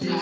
Woo!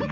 Yeah.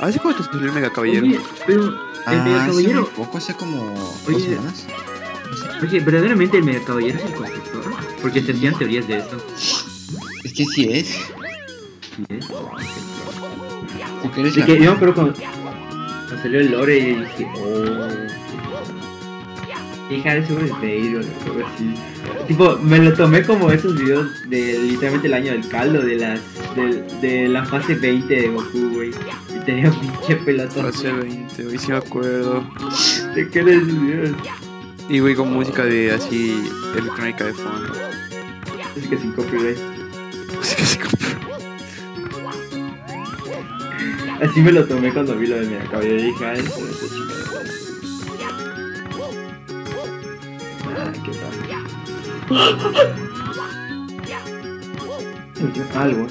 A ver si cuando te salió el Mega Caballero. Oye, pero el Mega Caballero hace poco, hace como 2 semanas. Oye, verdaderamente el Mega Caballero es el constructor. Porque se hacían teorías de esto. Es que sí es. Sí es. Es que yo creo cuando salió el lore y dije, oh. Hija de seguro de ir o algo así. Tipo, me lo tomé como esos videos de literalmente el año del caldo de la fase 20 de Goku, güey. Tenía un pinche pelotón. Fase 20, hoy sí me acuerdo. ¿De qué eres, Dios? Y güey, con música de así, electrónica de fondo. Es que sin copyright. Es que sin copyright. Así me lo tomé cuando vi lo de mi cabello y dije, ay, pero este chico de... Ah, qué tal. Algo.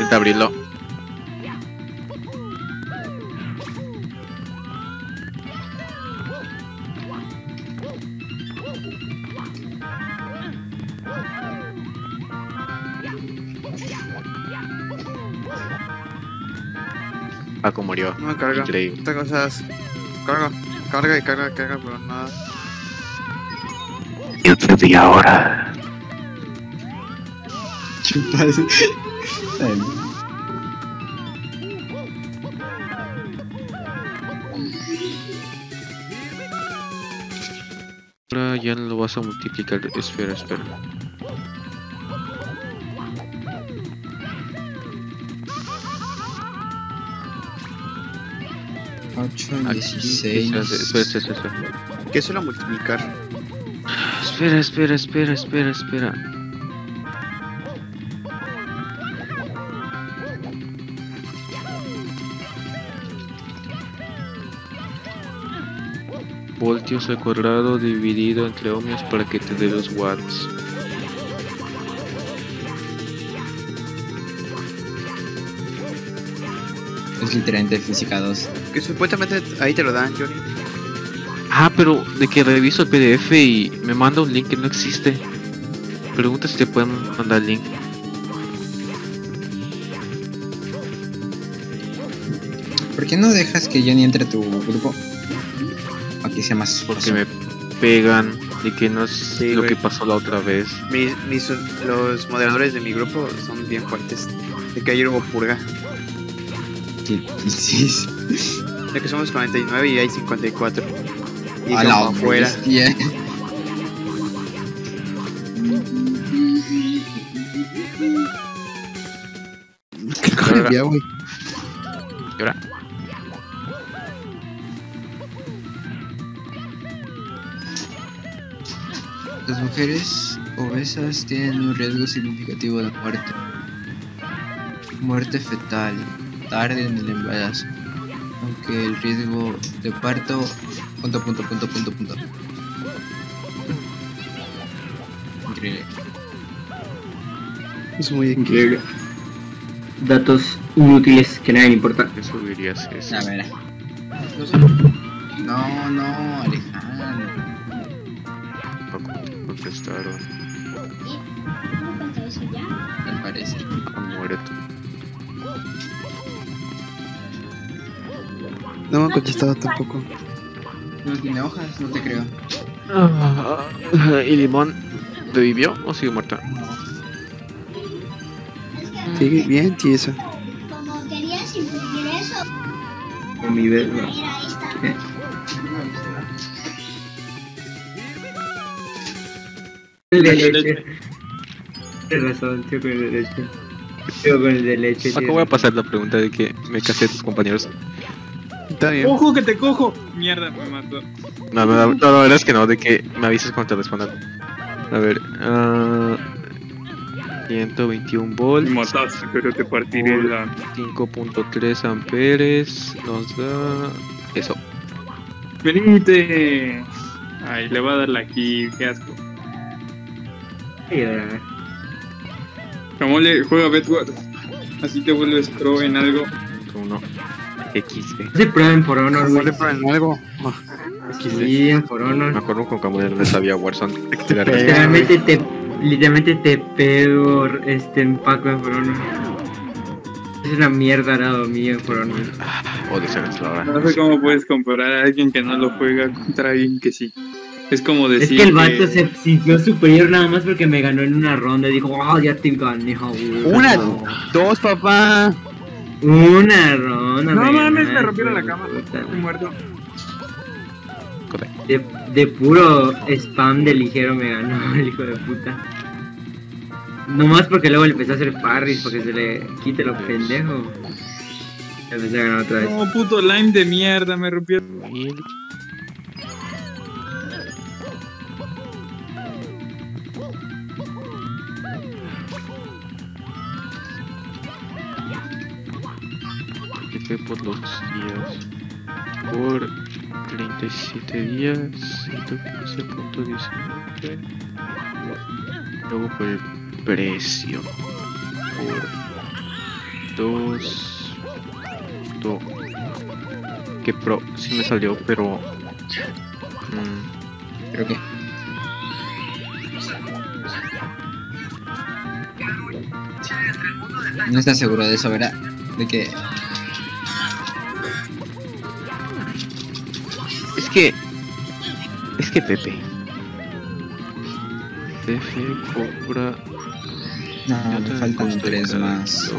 Intenta abrirlo. Paco murió. No me carga. Increíble. Esta cosa es... Carga, pero nada. Yo te vi ahora. Chupas. Ahora ya no lo vas a multiplicar. Espera. Aquí 16. Espera. ¿Qué es solo multiplicar? Espera. Voltios al cuadrado dividido entre ohmios para que te dé los watts. Es literalmente física 2. Que supuestamente ahí te lo dan, Johnny. Ah, pero de que reviso el PDF y me manda un link que no existe. Pregunta si te pueden mandar el link. ¿Por qué no dejas que Johnny entre a tu grupo? Aquí sea más porque me pegan de que no sé sí, lo que pasó la otra vez. Los moderadores de mi grupo son bien fuertes. De que ayer hubo purga. ¿Qué dices? Ya que somos 49 y hay 54. Y a la afuera. Bestia. ¿Qué coño, güey? ¿Y ahora? Las mujeres obesas tienen un riesgo significativo de muerte. Muerte fetal. Tarde en el embarazo, aunque el riesgo de parto ... Increíble. Es muy increíble. Datos inútiles que nadie importa. Eso dirías eso. No, Alejandro. raro. ¿Y? ¿Vamos contra eso ya? Al parecer, muerto. No me ha contestado tampoco. No tiene hojas, no te creo. ¿Y Limón revivió o sigue muerto? Sigue bien, tiesa. Como querías imprimir eso. Con mi dedo. Mira, ahí está. El de leche. Tienes razón, tío, con el de leche. Tío, con el de leche. Paco, voy a pasar la pregunta de que me casé a tus compañeros. Está bien. ¡Ojo, que te cojo! Mierda, me mató. No, no, la verdad es que no, de que me avisas cuando te respondan. A ver, 121 volts. Me mataste, pero te partiré la... 5.3 amperes, nos da... eso. ¡Venite! Ay, le va a dar la aquí, qué asco. Camole, juega Bedwars. Así te vuelves pro en algo. Uno. XD. Se prueben por honor, no le prueben algo. XD, por honor. Me acuerdo con Camole no sabía Warzone. Literalmente te pego empaco en por honor. Es una mierda arado mío, por honor. Odio esa ahora. No sé cómo puedes comparar a alguien que no lo juega contra alguien que sí. Es como decir. Es que el vato se sintió superior nada más porque me ganó en una ronda y dijo, wow, ya te gané, joder. Una, no. Dos, papá. Una ronda. No mames, me rompieron la cama. Estoy muerto. De puro spam de ligero me ganó el hijo de puta. Nomás porque luego le empezó a hacer parries porque se le quite lo pendejo. Le empecé a ganar otra vez. No, puto lime de mierda, me rompió. Por los días, por 37 días, 115.19, luego por el precio, por 2, que pro, sí me salió, pero creo que no está seguro de eso, ¿verdad? De que es que Pepe Pepe compra. No, me faltan 3 más.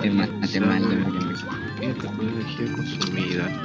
Te mal energía consumida.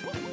What?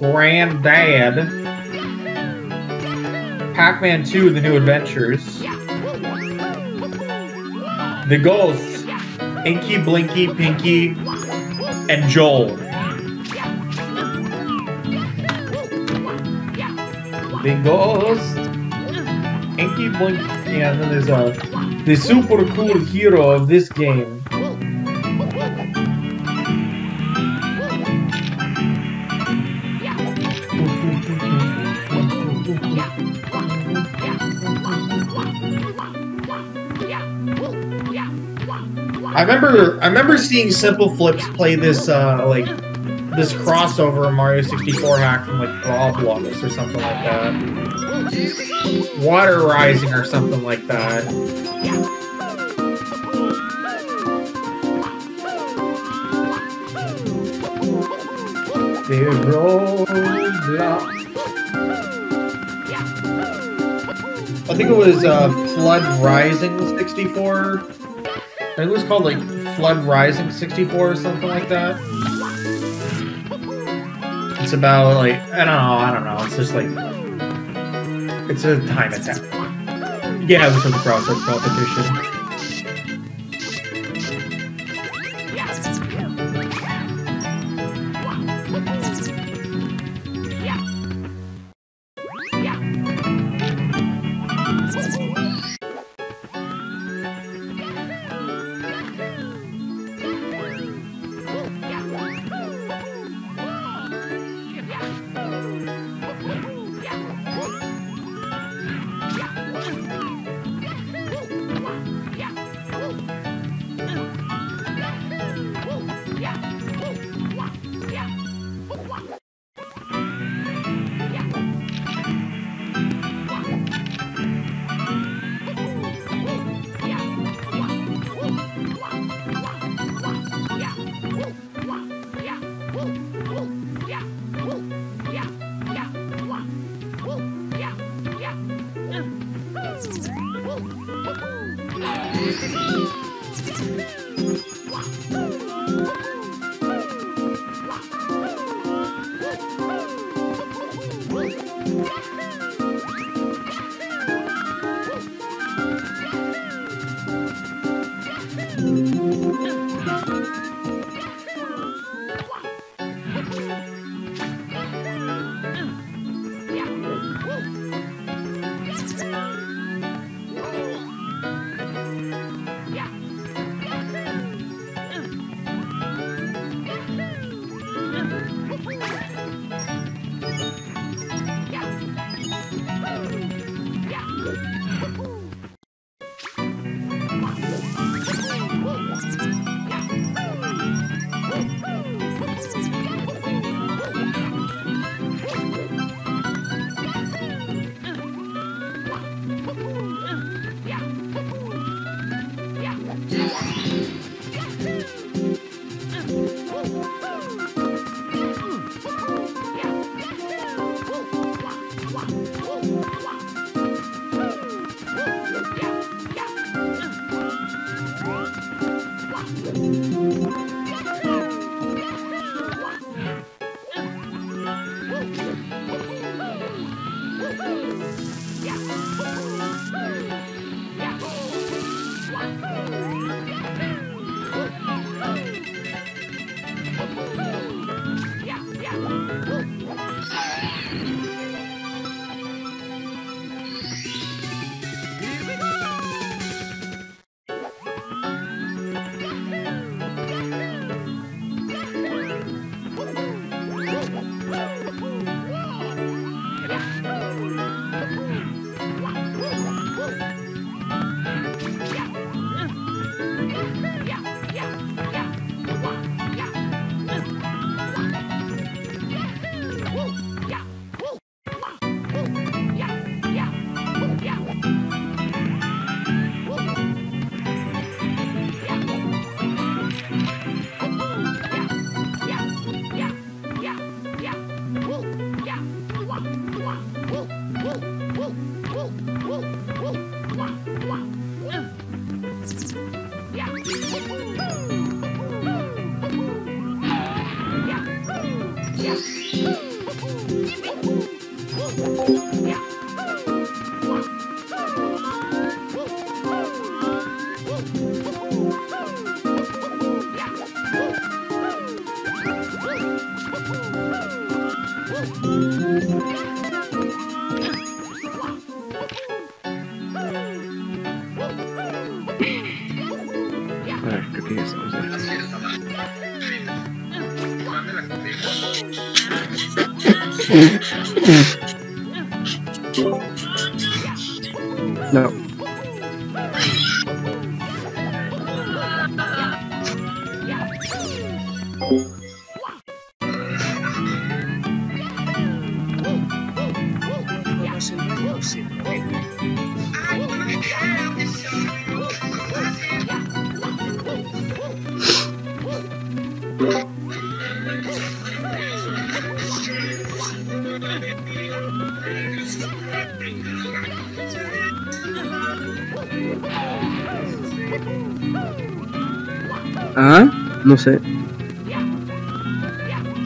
Granddad, Pac-Man 2: The New Adventures, the ghosts, Inky, Blinky, Pinky, and Joel. The ghost, Inky, Blinky, yeah, and then there's the super cool hero of this game. I remember seeing Simple Flips play this like this crossover Mario 64 hack from like Roblox or something like that. Water Rising or something like that. They roll down. I think it was Flood Rising 64. I think it was called, like, Flood Rising 64 or something like that. It's about, like, I don't know. It's just, like, it's a time attack. Yeah, it was a cross-up competition. Ah, no sé.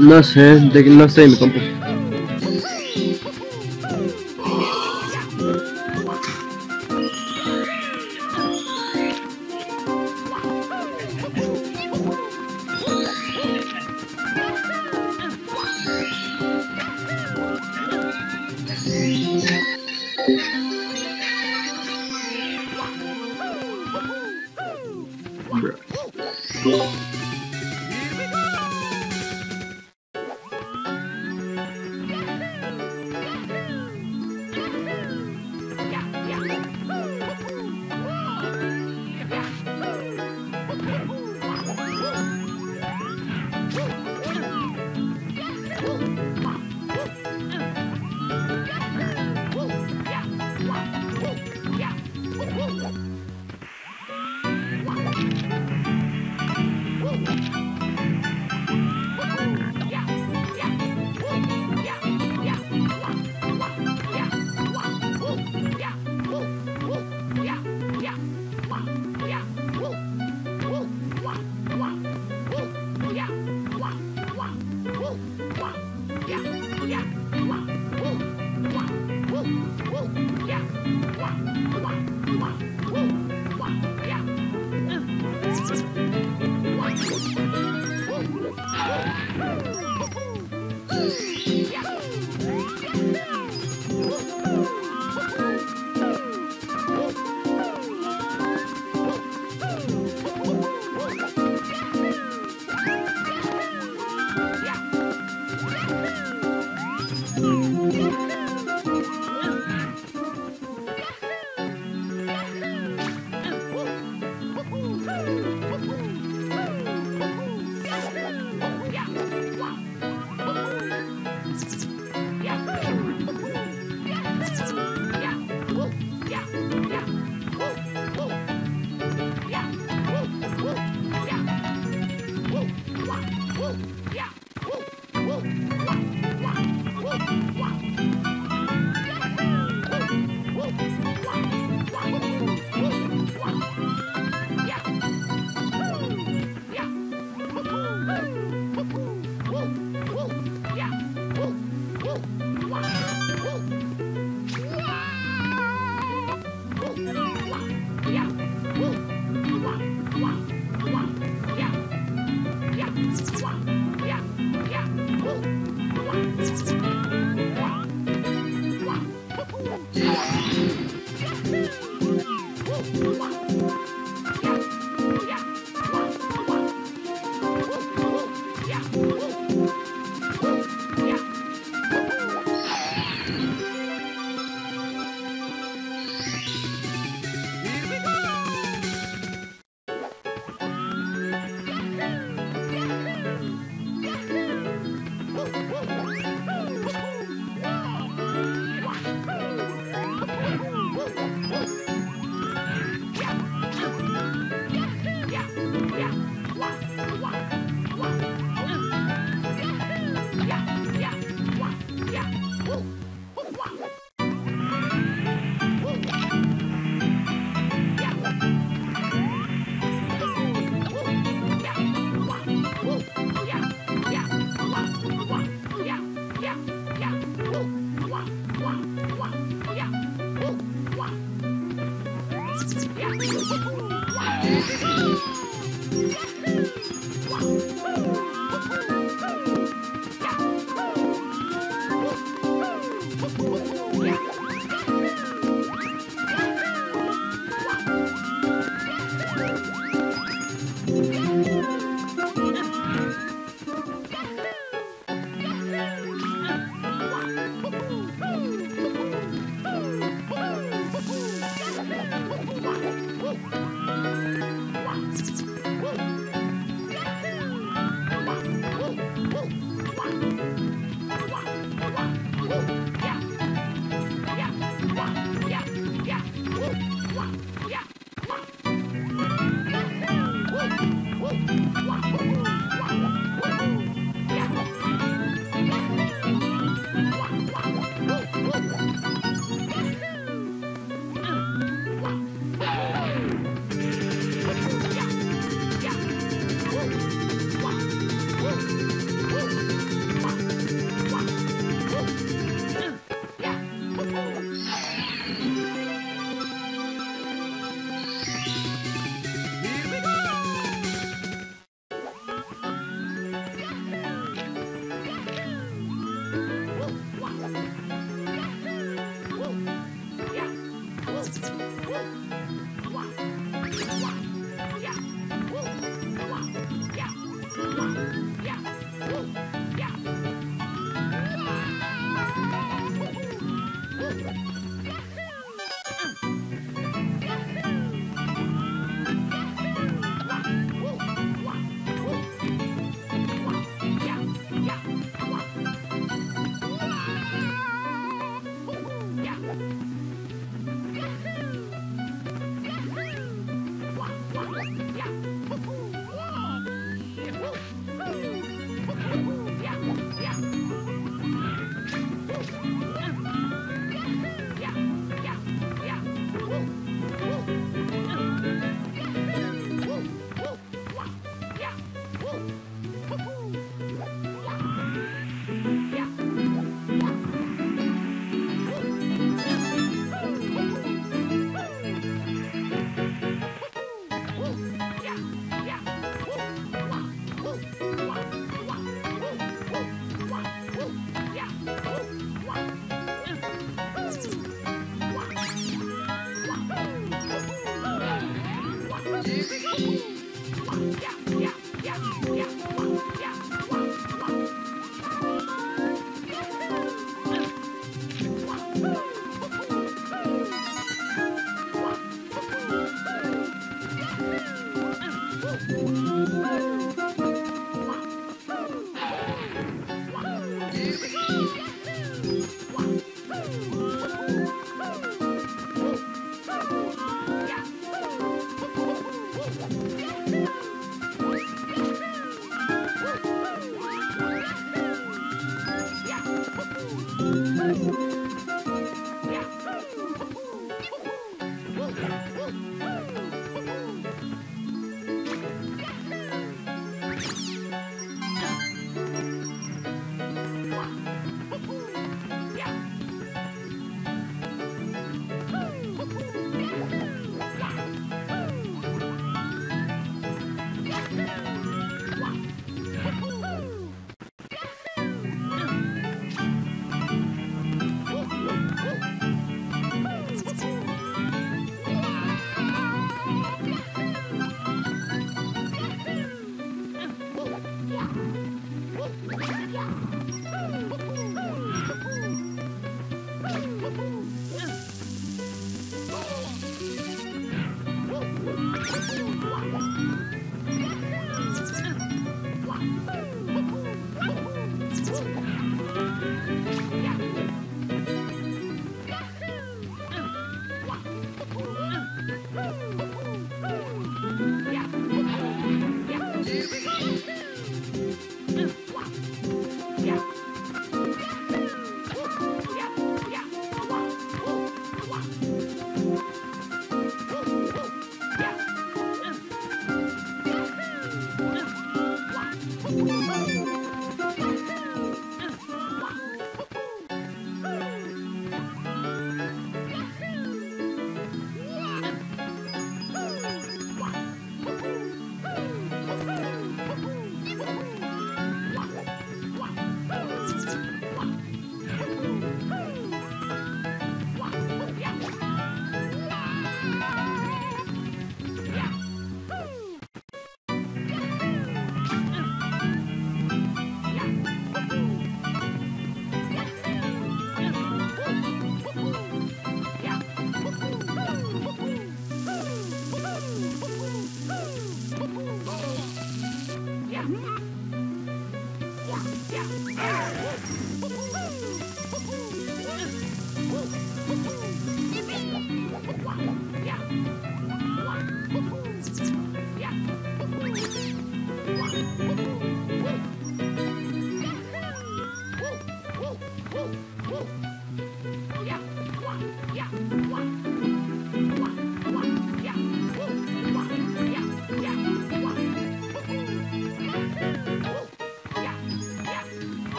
No sé, de que no estoy en mi compu.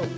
Woo!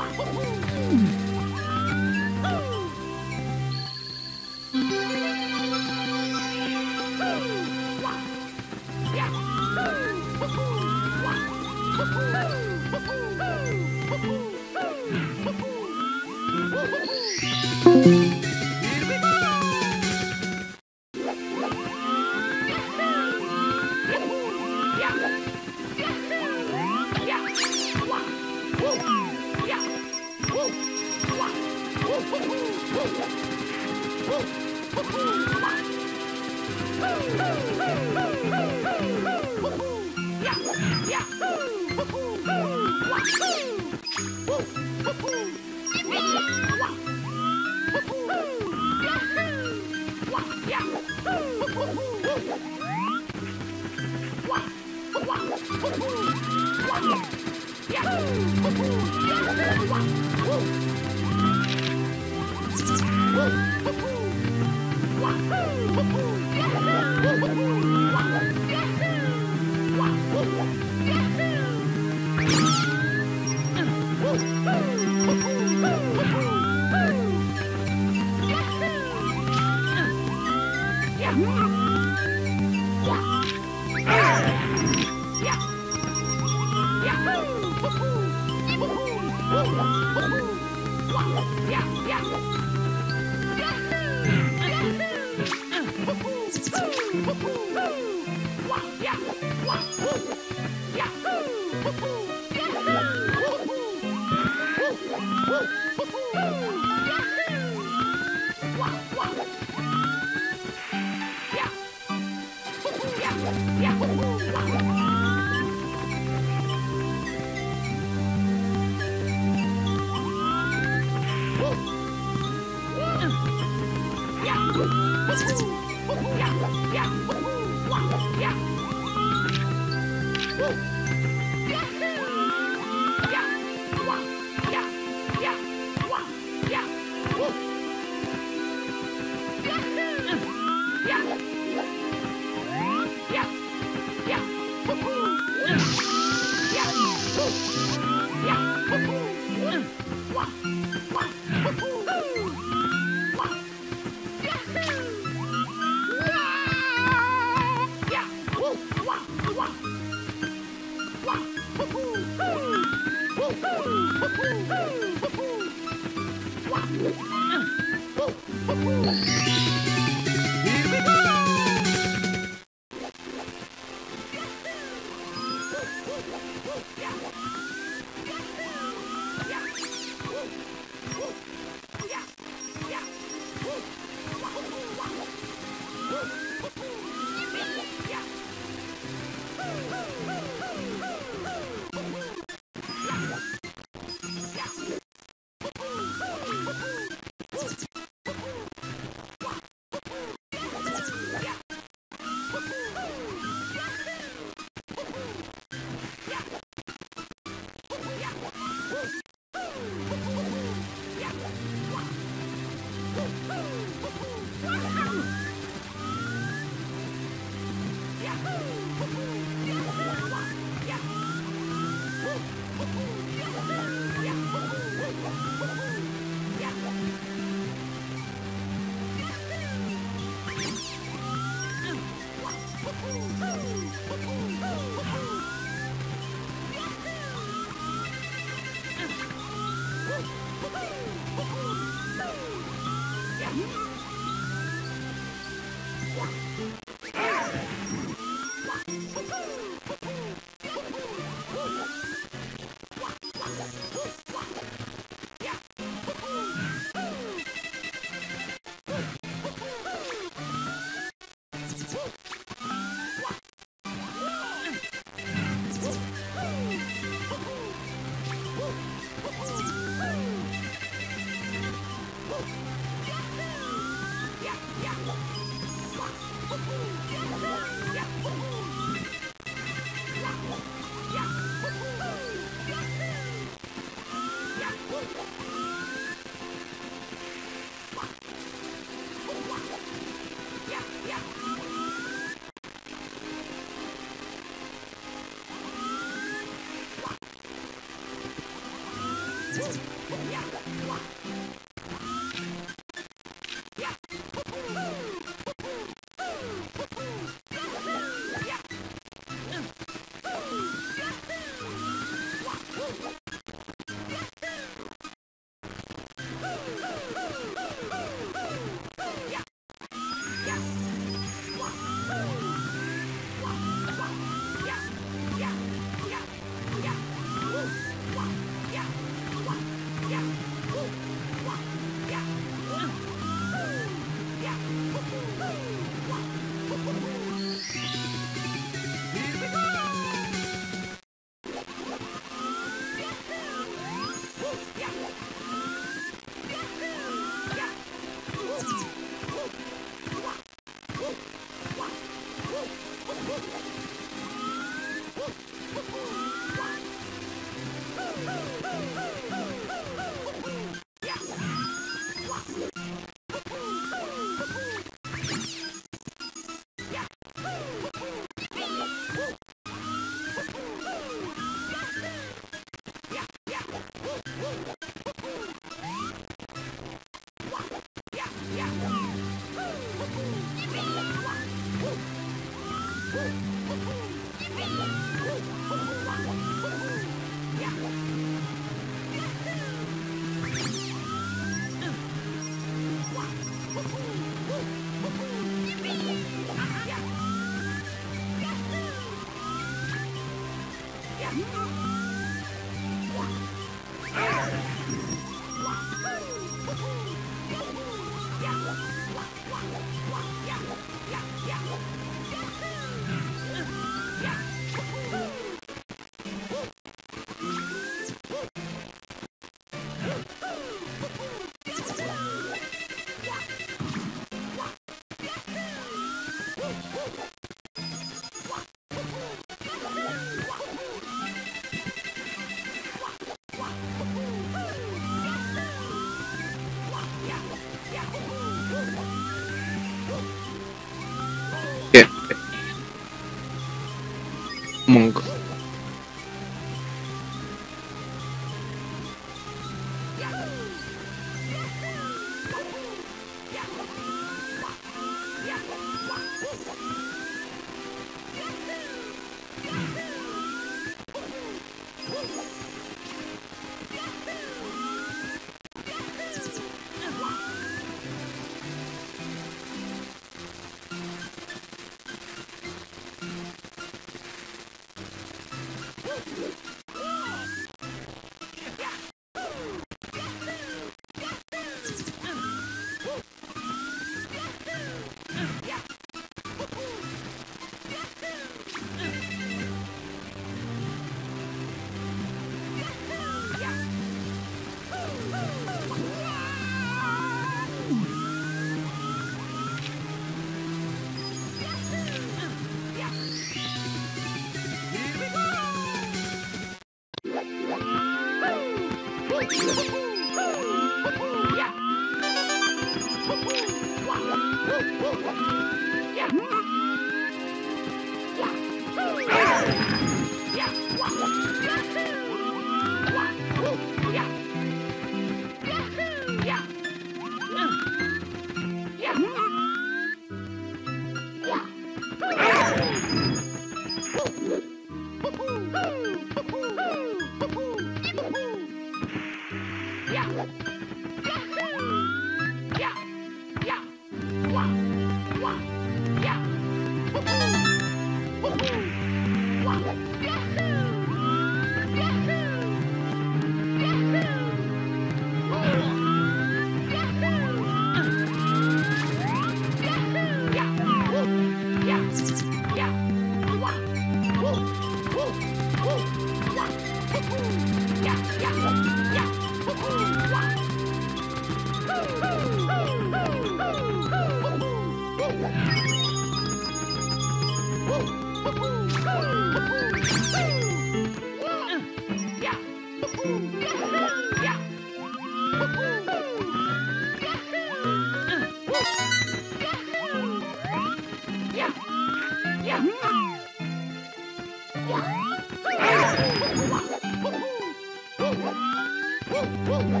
Woo! Woo!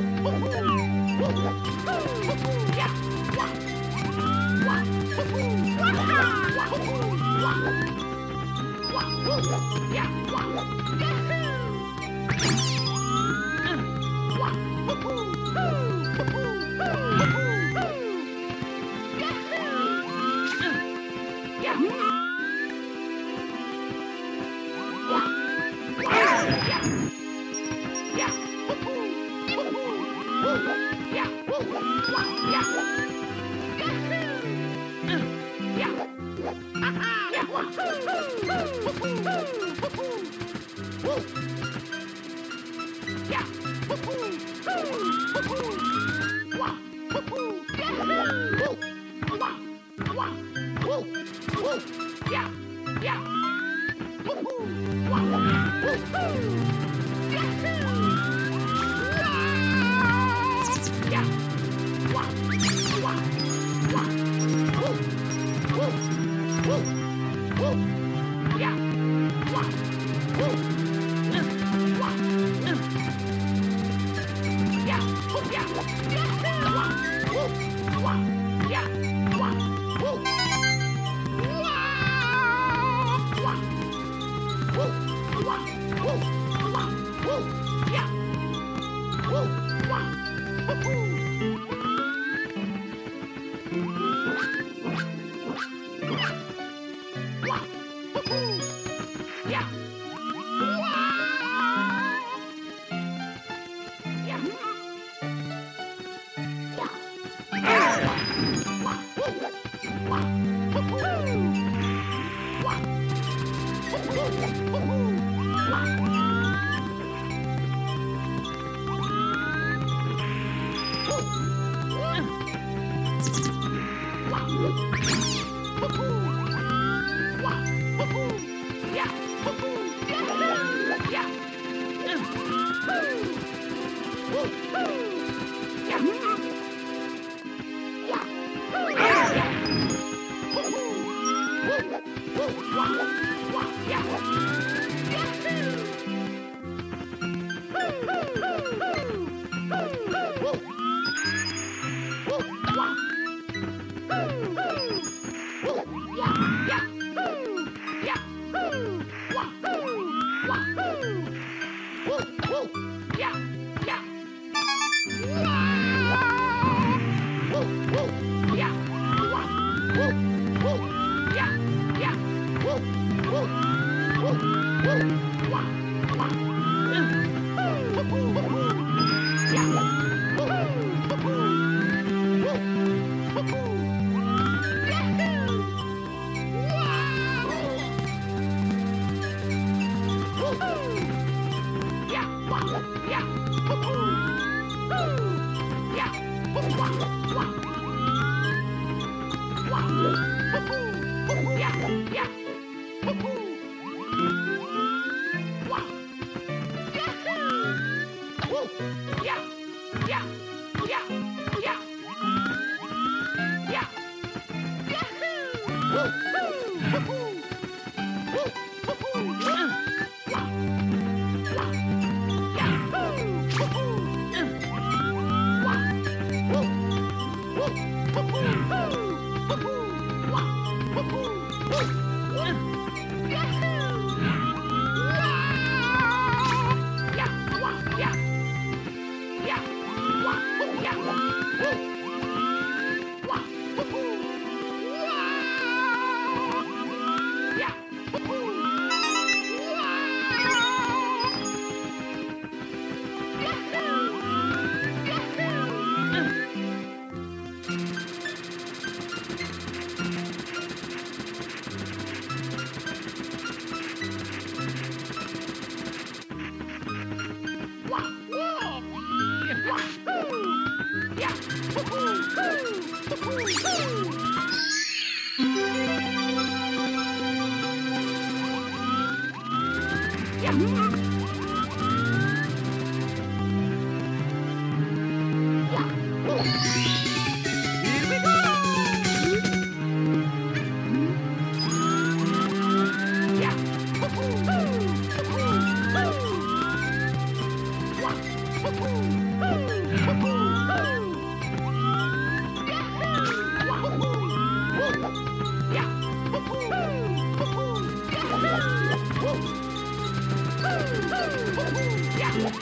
Woo!